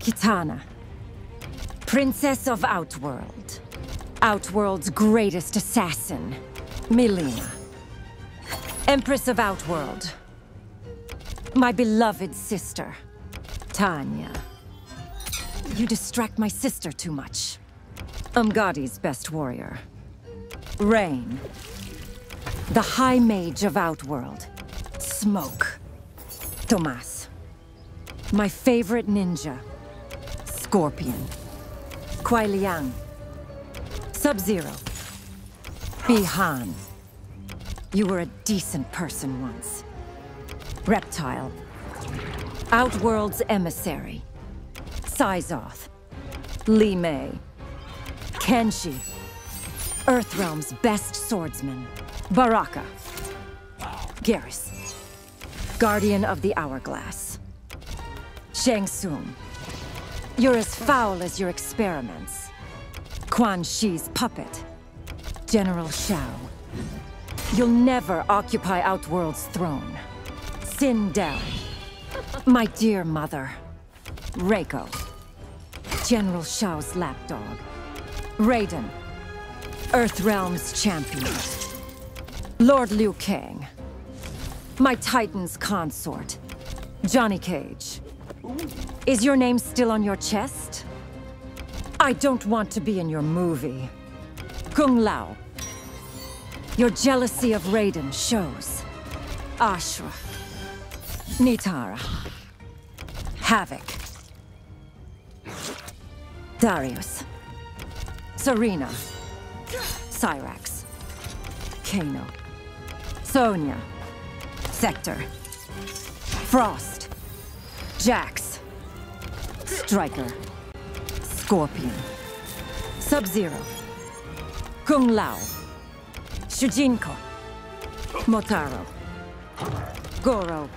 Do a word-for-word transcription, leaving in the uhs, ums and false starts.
Kitana, Princess of Outworld, Outworld's greatest assassin, Mileena, Empress of Outworld, my beloved sister, Tanya. You distract my sister too much. Umgadi's best warrior. Rain, the High Mage of Outworld. Smoke. Tomas, my favorite ninja. Scorpion. Kuai Liang. Sub-Zero. Bi Han. You were a decent person once. Reptile. Outworld's emissary. Sizoth. Li Mei. Kenshi. Earthrealm's best swordsman. Baraka. Geras. Guardian of the Hourglass. Shang Tsung. You're as foul as your experiments. Quan Chi's puppet. General Shao. You'll never occupy Outworld's throne. Sindel. My dear mother. Reiko. General Shao's lapdog. Raiden. Earthrealm's champion. Lord Liu Kang. My Titan's consort, Johnny Cage. Is your name still on your chest? I don't want to be in your movie. Kung Lao. Your jealousy of Raiden shows. Ashrah. Nitara. Havik. Darius. Serena. Cyrax. Kano. Sonya. Sector. Frost. Jax. Striker. Scorpion. Sub-Zero. Kung Lao. Shujinko. Motaro. Goro.